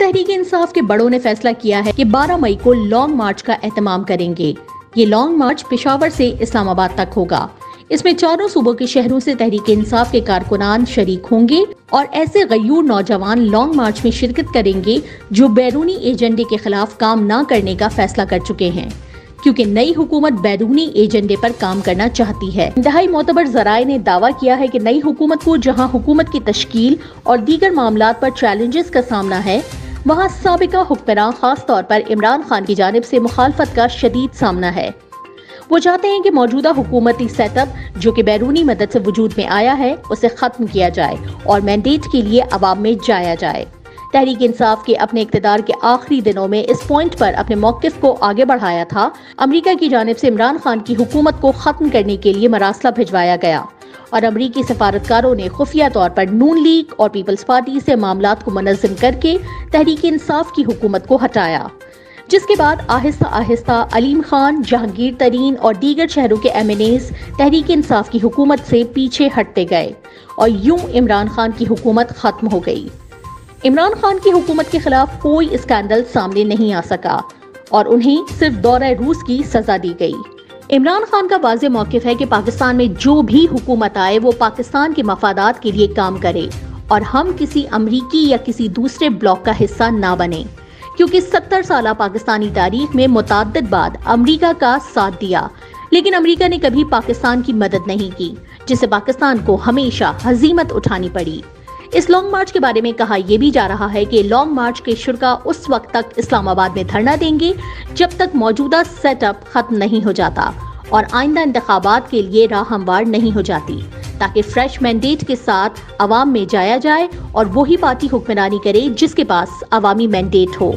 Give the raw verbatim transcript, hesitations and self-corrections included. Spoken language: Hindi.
तहरीके इंसाफ के बड़ों ने फैसला किया है कि बारह मई को लॉन्ग मार्च का एहतमाम करेंगे। ये लॉन्ग मार्च पेशावर से इस्लामाबाद तक होगा। इसमें चारों सूबों के शहरों से तहरीके इंसाफ के कारकुनान शरीक होंगे और ऐसे गयूर नौजवान लॉन्ग मार्च में शिरकत करेंगे जो बैरूनी एजेंडे के खिलाफ काम न करने का फैसला कर चुके हैं, क्योंकि नई हुकूमत बैरूनी एजेंडे पर काम करना चाहती है। इंतहाई मोतबर जराए ने दावा किया है कि नई हुकूमत को जहां हुकूमत की तश्कील और दीगर मामलात पर चैलेंजेस का सामना है, वहां साबिका हुक्मरान खास तौर पर इमरान खान की जानिब से मुखालफत का शदीद सामना है। वो चाहते हैं कि मौजूदा हुकूमती सेटअप जो कि बैरूनी मदद से वजूद में आया है उसे खत्म किया जाए और मैंडेट के लिए अवाम में जाया जाए। तहरीक इंसाफ के अपने इक़्तिदार के आखिरी दिनों में इस पॉइंट पर अपने मौक़िफ़ को आगे बढ़ाया था। अमरीका की जानिब से इमरान खान की हुकूमत को ख़त्म करने के लिए मरासला भिजवाया गया और अमरीकी सफारतकारों ने खुफिया तौर पर नून लीग और पीपल्स पार्टी से मामलात को मनज़्ज़म करके तहरीक इंसाफ की हुकूमत को हटाया, जिसके बाद आहिस्ता आहिस्ता अलीम खान, जहांगीर तरीन और दीगर शहरों के MNAs Tehreek Insaf की हुकूमत से पीछे हटते गए और यूं इमरान खान की हुकूमत ख़त्म हो गई। इमरान खान की हुकूमत के खिलाफ कोई स्कैंडल सामने नहीं आ सका और उन्हें सिर्फ दौरे रूस की सजा दी गई। इमरान खान का वाज़े मौक़िफ़ है कि पाकिस्तान में जो भी हुकूमत आए वो पाकिस्तान के मफादात के लिए काम करे और हम किसी अमरीकी या किसी दूसरे ब्लॉक का हिस्सा ना बने, क्योंकि सत्तर साल पाकिस्तानी तारीख में मुतअद्दिद बार अमरीका का साथ दिया, लेकिन अमरीका ने कभी पाकिस्तान की मदद नहीं की, जिससे पाकिस्तान को हमेशा हजीमत उठानी पड़ी। इस लॉन्ग मार्च के बारे में कहा यह भी जा रहा है कि लॉन्ग मार्च के शुरा उस वक्त तक इस्लामाबाद में धरना देंगे जब तक मौजूदा सेटअप खत्म नहीं हो जाता और आइंदा इंतखाबात के लिए राह हमवार नहीं हो जाती, ताकि फ्रेश मैंडेट के साथ अवाम में जाया जाए और वही पार्टी हुक्मरानी करे जिसके पास अवामी मैंडेट हो।